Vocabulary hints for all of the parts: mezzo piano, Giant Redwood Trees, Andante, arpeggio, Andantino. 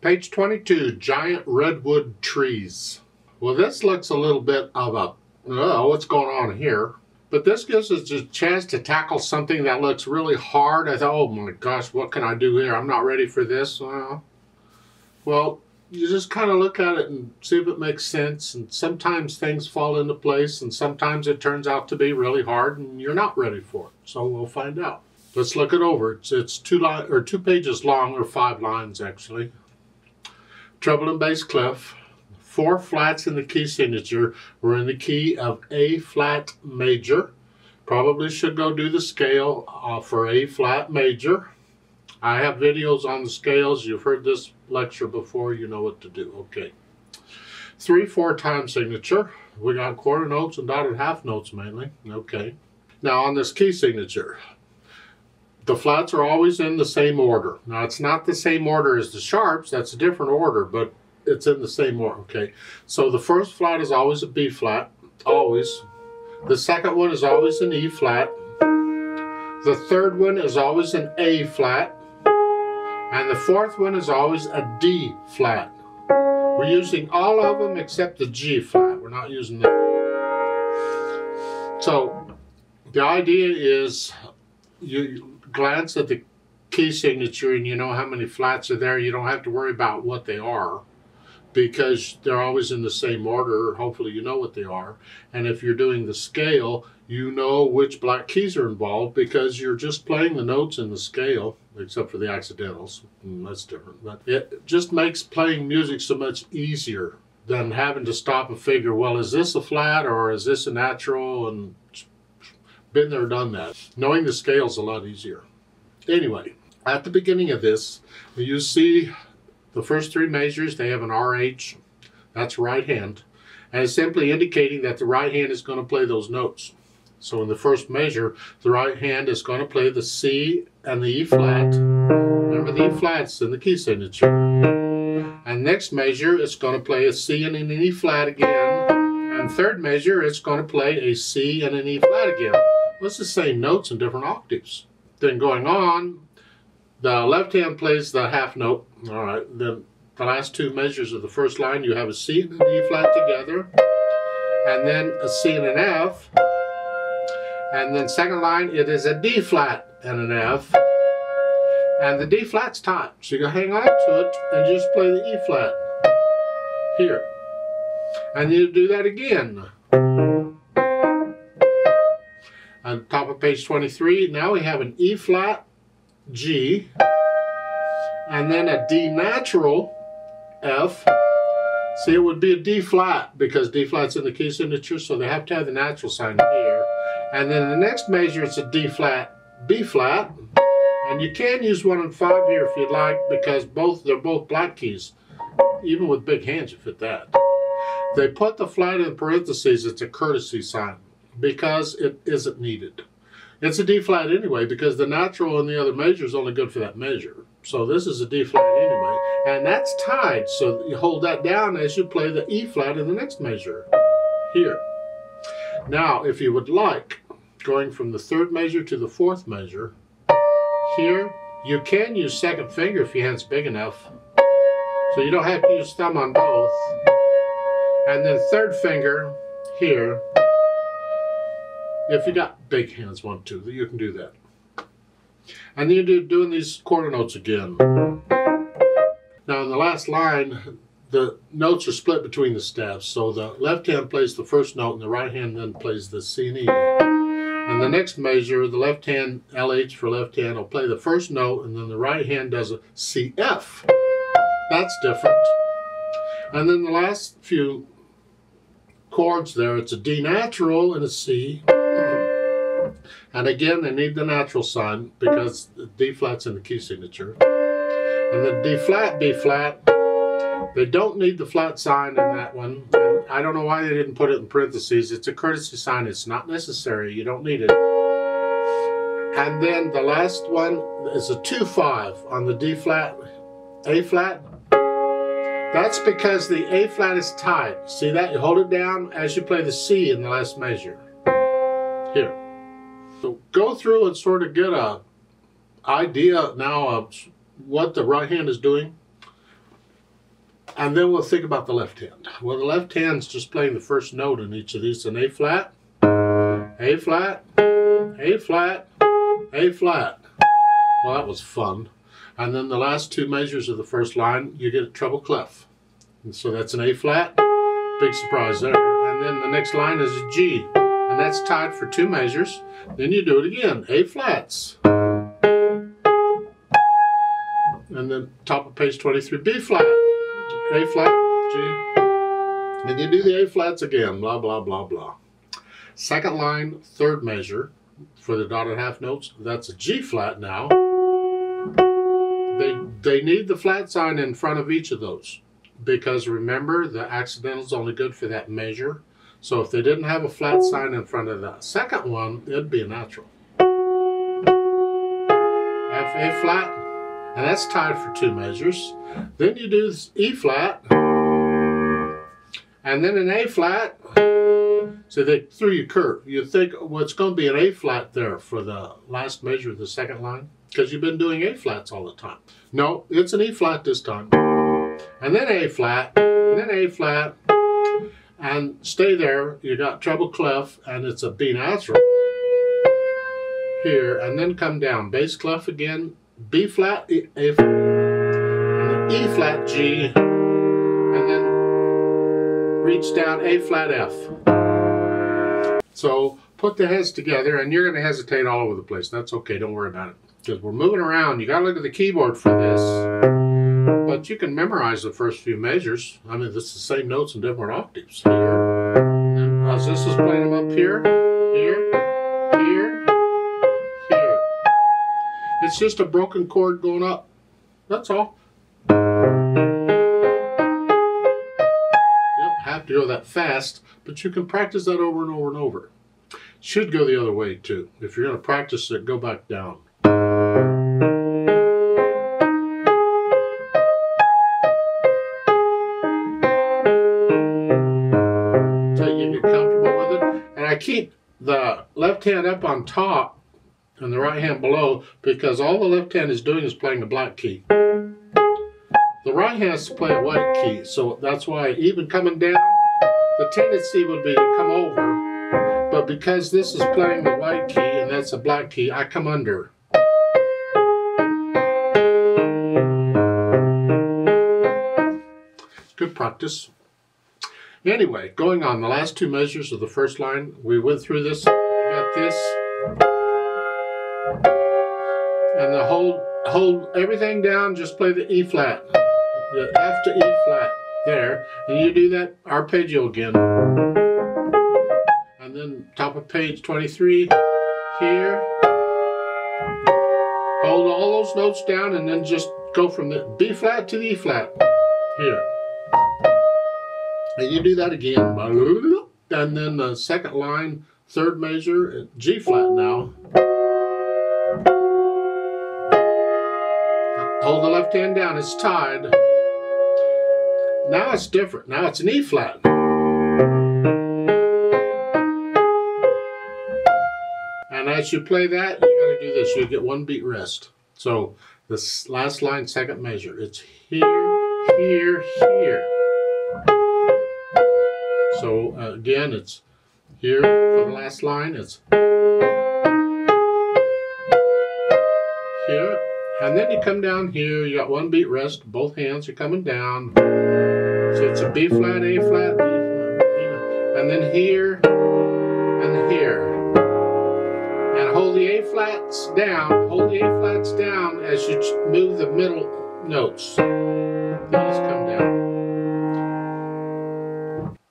Page 22, Giant Redwood Trees. Well, this looks a little bit of a, oh, what's going on here? But this gives us a chance to tackle something that looks really hard. I thought, oh my gosh, what can I do here? I'm not ready for this. Well, you just kind of look at it and see if it makes sense. And sometimes things fall into place, and sometimes it turns out to be really hard, and you're not ready for it. So we'll find out. Let's look it over. It's two pages long, or 5 lines actually. Treble and bass clef. 4 flats in the key signature. We're in the key of A flat major. Probably should go do the scale for A flat major. I have videos on the scales. You've heard this lecture before. You know what to do. Okay. 3/4 time signature. We got quarter notes and dotted half notes mainly. Okay. Now on this key signature, the flats are always in the same order. Now it's not the same order as the sharps. That's a different order, but it's in the same order. Okay. So the first flat is always a B flat. Always. The second one is always an E flat. The third one is always an A flat. And the fourth one is always a D flat. We're using all of them except the G flat. We're not using that. So the idea is you glance at the key signature and you know how many flats are there. You don't have to worry about what they are because they're always in the same order. Hopefully you know what they are. And if you're doing the scale, you know which black keys are involved because you're just playing the notes in the scale, except for the accidentals. That's different. But it just makes playing music so much easier than having to stop and figure, well, is this a flat or is this a natural? And been there, done that. Knowing the scale's a lot easier. Anyway, at the beginning of this, you see the first 3 measures, they have an RH. That's right hand. And it's simply indicating that the right hand is going to play those notes. So in the first measure, the right hand is going to play the C and the E flat. Remember the E flat's in the key signature. And next measure, it's going to play a C and an E flat again. And third measure, it's going to play a C and an E flat again. Well, it's the same notes in different octaves. Then going on, the left hand plays the half note. All right. Then the last 2 measures of the first line, you have a C and an E flat together. And then a C and an F. And then second line, it is a D flat and an F. And the D flat's timed. So you can hang on to it and just play the E flat here. And you do that again. On top of page 23, now we have an E flat, G, and then a D natural, F. See, it would be a D flat because D flat's in the key signature, so they have to have the natural sign here. And then the next measure is a D flat, B flat, and you can use 1 and 5 here if you'd like because they're both black keys, even with big hands you fit that. They put the flat in parentheses. It's a courtesy sign because it isn't needed. It's a D flat anyway because the natural in the other measure is only good for that measure. So this is a D flat anyway, and that's tied. So you hold that down as you play the E flat in the next measure here. Now, if you would like, going from the third measure to the fourth measure here, you can use second finger if your hand's big enough. So you don't have to use thumb on both. And then third finger here. If you got big hands, 1, 2, you can do that. And then you're doing these quarter notes again. Now in the last line, the notes are split between the staffs. So the left hand plays the first note and the right hand then plays the C and E. And the next measure, the left hand, LH for left hand, will play the first note and then the right hand does a CF. That's different. And then the last few chords there, it's a D natural and a C. And again, they need the natural sign because the D flat's in the key signature. And the D flat, B flat, they don't need the flat sign in that one. And I don't know why they didn't put it in parentheses. It's a courtesy sign. It's not necessary. You don't need it. And then the last one is a 2/5 on the D flat, A flat. That's because the A flat is tied. See that? You hold it down as you play the C in the last measure. Here. So go through and sort of get an idea now of what the right hand is doing. And then we'll think about the left hand. Well, the left hand's just playing the first note in each of these. An A flat, A flat, A flat, A flat. Well, that was fun. And then the last two measures of the first line, you get a treble clef. And so that's an A flat, big surprise there. And then the next line is a G, and that's tied for two measures. Then you do it again, A flats. And then top of page 23, B flat, A flat, G. And you do the A flats again, blah, blah, blah, blah. Second line, third measure for the dotted half notes, that's a G flat now. They need the flat sign in front of each of those, because remember, the accidental is only good for that measure. So if they didn't have a flat sign in front of that second one, it'd be a natural. F, A flat, and that's tied for two measures. Then you do E flat, and then an A flat. So they threw you a curve. You think, well, it's going to be an A flat there for the last measure of the second line, because you've been doing A flats all the time. No, it's an E flat this time. And then A flat, and then A flat, and stay there. You got treble clef, and it's a B natural here, and then come down, bass clef again, B flat, A flat, and then E flat, G, and then reach down, A flat, F. So put the heads together, and you're going to hesitate all over the place. That's okay, don't worry about it, because we're moving around. You got to look at the keyboard for this. But you can memorize the first few measures. I mean, it's the same notes in different octaves. Here, and as this is playing them up here, here, here, here. It's just a broken chord going up. That's all. You don't have to go that fast, but you can practice that over and over and over. Should go the other way too. If you're going to practice it, go back down. Keep the left hand up on top and the right hand below, because all the left hand is doing is playing a black key. The right hand has to play a white key, so that's why even coming down, the tendency would be to come over, but because this is playing the white key and that's a black key, I come under. Good practice. Anyway, going on, the last two measures of the first line, we went through this, you got this, and the hold everything down, just play the E flat, the F to E flat, there, and you do that arpeggio again. And then top of page 23, here, hold all those notes down, and then just go from the B flat to the E flat, here. And you do that again, and then the second line, third measure, G flat now. Hold the left hand down, it's tied. Now it's different, now it's an E flat. And as you play that, you gotta do this, you get one beat rest. So this last line, second measure, it's here, here, here. So again, it's here for the last line, it's here, and then you come down here, you got one beat rest, both hands are coming down, so it's a B flat, A flat, B flat, and then here, and here, and hold the A flats down, hold the A flats down as you move the middle notes, these come down.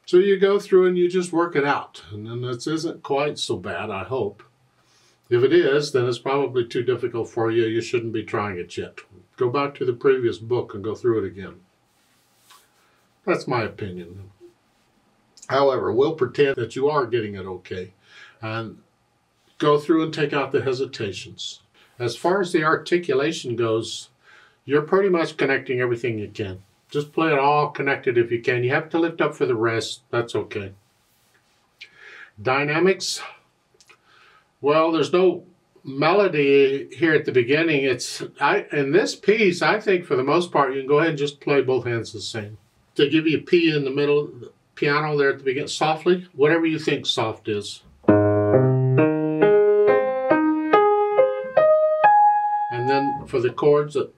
So you go through and you just work it out. And then this isn't quite so bad, I hope. If it is, then it's probably too difficult for you. You shouldn't be trying it yet. Go back to the previous book and go through it again. That's my opinion. However, we'll pretend that you are getting it okay. And go through and take out the hesitations. As far as the articulation goes, you're pretty much connecting everything you can. Just play it all connected if you can. You have to lift up for the rest. That's okay. Dynamics. Well, there's no melody here at the beginning. In this piece, I think for the most part, you can go ahead and just play both hands the same. to give you P in the middle of the piano there at the beginning, softly, whatever you think soft is. And then for the chords that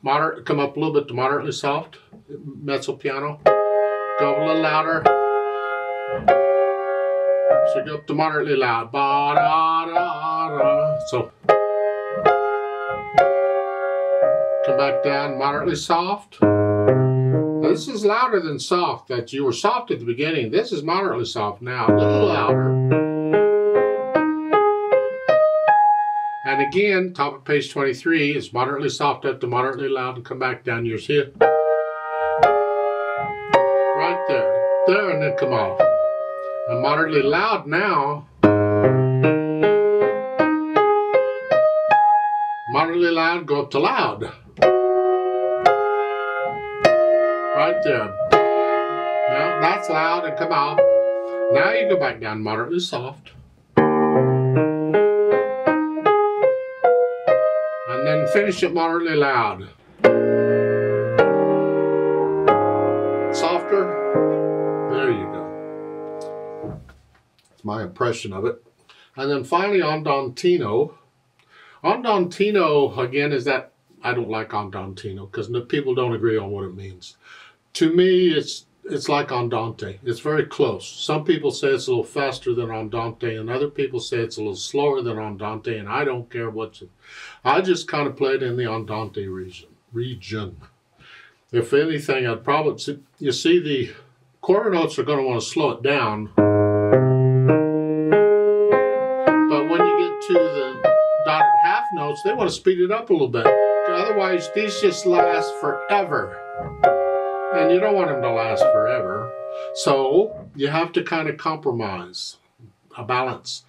moderate, come up a little bit to moderately soft, mezzo piano, go up a little louder. So go up to moderately loud. Ba, da, da, da. So come back down, moderately soft. Now this is louder than soft. That you were soft at the beginning. This is moderately soft now. A little louder. And again, top of page 23 is moderately soft up to moderately loud and come back down. You'll see it right there. There, and then come off. And moderately loud now. Moderately loud, go up to loud. Right there. Now that's loud and come out. Now you go back down moderately soft. And then finish it moderately loud. Softer. There you go. My impression of it. And then finally, Andantino. Andantino, again, is that I don't like Andantino because people don't agree on what it means. To me, it's like Andante. It's very close. Some people say it's a little faster than Andante, and other people say it's a little slower than Andante, and I don't care what you... I just kind of play it in the Andante region. If anything, I'd probably... You see, the quarter notes are going to want to slow it down. To the dotted half notes, they want to speed it up a little bit. Otherwise, these just last forever. And you don't want them to last forever. So you have to kind of compromise, a balance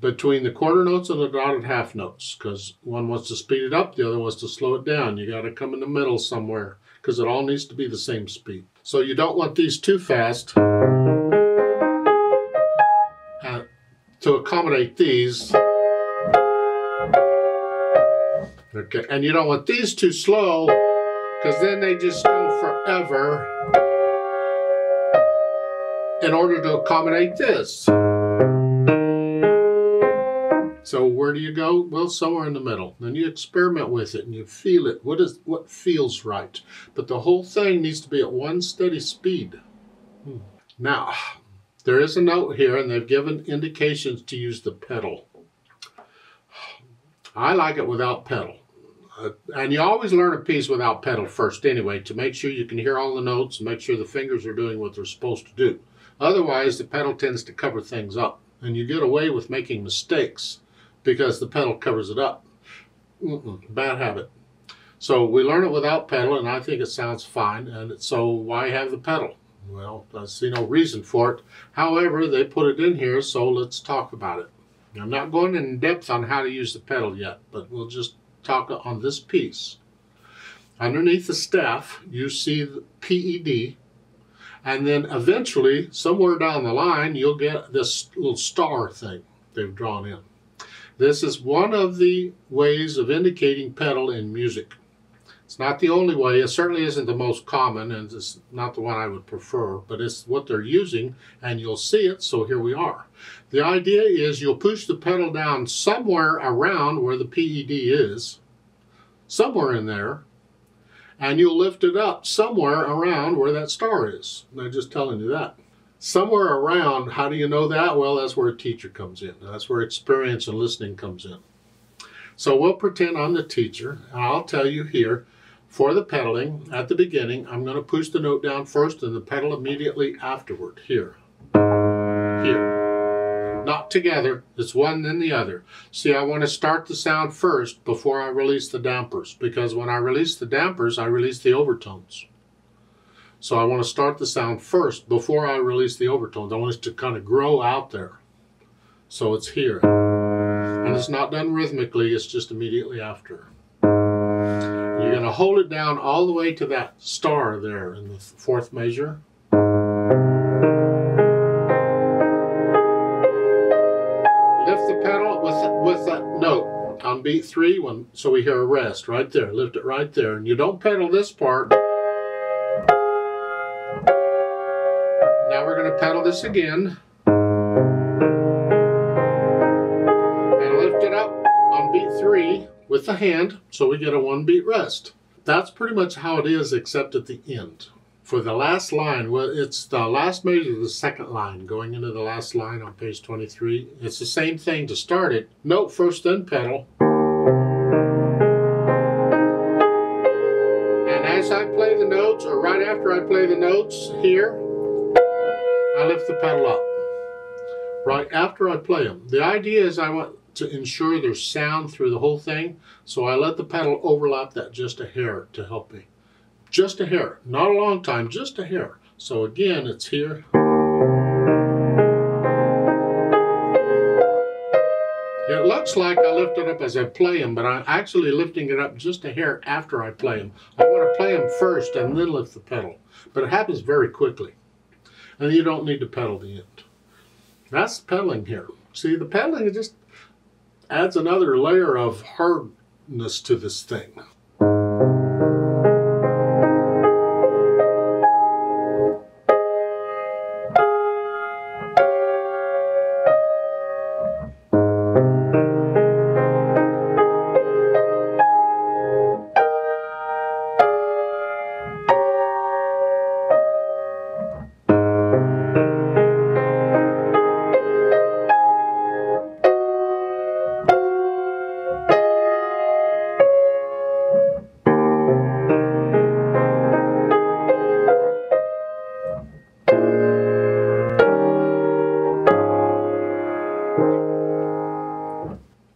between the quarter notes and the dotted half notes, because one wants to speed it up, the other wants to slow it down. You got to come in the middle somewhere, because it all needs to be the same speed. So you don't want these too fast. To accommodate these. Okay, and you don't want these too slow, because then they just go forever in order to accommodate this. So where do you go? Well, somewhere in the middle. Then you experiment with it and you feel it. What feels right? But the whole thing needs to be at one steady speed. Now, there is a note here, and they've given indications to use the pedal. I like it without pedal. And you always learn a piece without pedal first anyway, to make sure you can hear all the notes and make sure the fingers are doing what they're supposed to do. Otherwise, the pedal tends to cover things up, and you get away with making mistakes because the pedal covers it up. Bad habit. So we learn it without pedal, and I think it sounds fine, and so why have the pedal? Well, I see no reason for it. However, they put it in here, so let's talk about it. I'm not going in depth on how to use the pedal yet, but we'll just talk on this piece. Underneath the staff, you see the PED, and then eventually, somewhere down the line, you'll get this little star thing they've drawn in. This is one of the ways of indicating pedal in music. It's not the only way, it certainly isn't the most common, and it's not the one I would prefer, but it's what they're using, and you'll see it, so here we are. The idea is you'll push the pedal down somewhere around where the PED is, somewhere in there, and you'll lift it up somewhere around where that star is. I'm just telling you that. Somewhere around, how do you know that? Well, that's where a teacher comes in. That's where experience and listening comes in. So we'll pretend I'm the teacher, and I'll tell you here, for the pedaling, at the beginning, I'm going to push the note down first and the pedal immediately afterward. Here. Here. Not together. It's one then the other. See, I want to start the sound first before I release the dampers, because when I release the dampers, I release the overtones. So I want to start the sound first before I release the overtones. I want it to kind of grow out there. So it's here. And it's not done rhythmically, it's just immediately after. You're going to hold it down all the way to that star there in the fourth measure. Lift the pedal with that note on beat 3, so we hear a rest right there. Lift it right there. And you don't pedal this part. Now we're going to pedal this again. And lift it up on beat 3 with the hand, so we get a 1 beat rest. That's pretty much how it is, except at the end. For the last line, well, it's the last measure of the second line, going into the last line on page 23. It's the same thing to start it. Note first, then pedal. And as I play the notes, or right after I play the notes here, I lift the pedal up. Right after I play them. The idea is I want to ensure there's sound through the whole thing, so I let the pedal overlap that just a hair to help me. Just a hair, not a long time, just a hair. So again, it's here. It looks like I lift it up as I play them, but I'm actually lifting it up just a hair after I play them. I want to play them first and then lift the pedal, but it happens very quickly. And you don't need to pedal the end. That's pedaling here. See, the pedaling just adds another layer of hardness to this thing.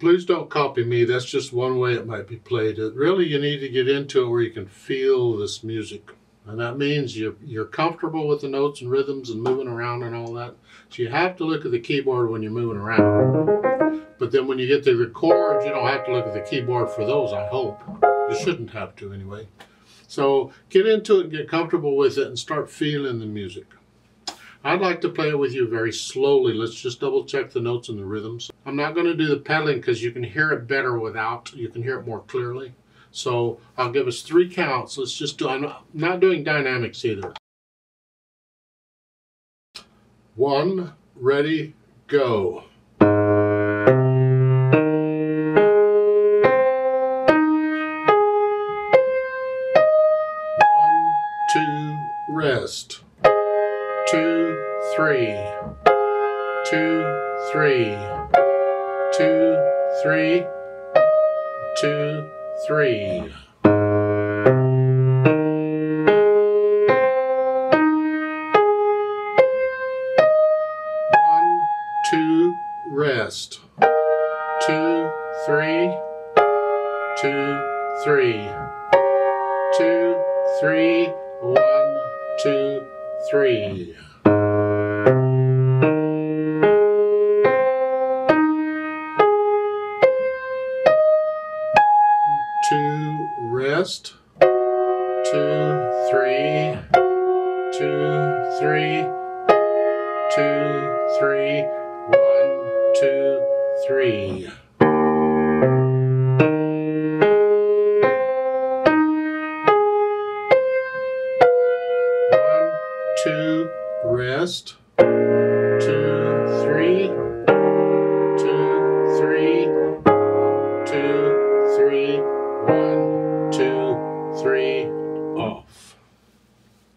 Please don't copy me, that's just one way it might be played. Really, you need to get into it where you can feel this music. And that means you're comfortable with the notes and rhythms and moving around and all that. So you have to look at the keyboard when you're moving around. But then when you get to the chords, you don't have to look at the keyboard for those, I hope. You shouldn't have to anyway. So get into it and get comfortable with it and start feeling the music. I'd like to play it with you very slowly. Let's just double check the notes and the rhythms. I'm not going to do the pedaling because you can hear it better without. You can hear it more clearly. So I'll give us 3 counts. Let's just do, I'm not doing dynamics either. 1, ready, go. Three. One, two, rest. 2, 3. 2, 3. 2, 3. 1, 2, 3. 2, 3, 2, 3, 2, 3, 1, 2, 3. 1, 2, rest. 2, 3. 2, 3, 2, 3, 1, 2, 3, off.